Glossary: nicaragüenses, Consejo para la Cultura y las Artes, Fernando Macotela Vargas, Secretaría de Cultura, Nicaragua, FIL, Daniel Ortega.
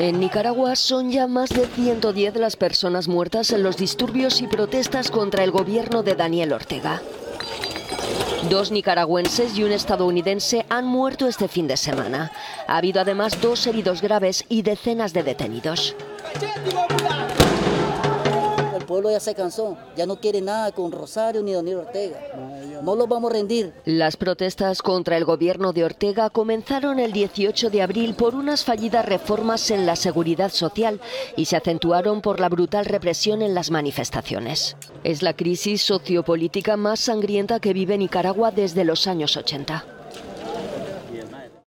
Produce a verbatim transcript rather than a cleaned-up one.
En Nicaragua son ya más de ciento diez las personas muertas en los disturbios y protestas contra el gobierno de Daniel Ortega. Dos nicaragüenses y un estadounidense han muerto este fin de semana. Ha habido además dos heridos graves y decenas de detenidos. El pueblo ya se cansó, ya no quiere nada con Rosario ni Daniel Ortega. No los vamos a rendir. Las protestas contra el gobierno de Ortega comenzaron el dieciocho de abril por unas fallidas reformas en la seguridad social y se acentuaron por la brutal represión en las manifestaciones. Es la crisis sociopolítica más sangrienta que vive Nicaragua desde los años ochenta.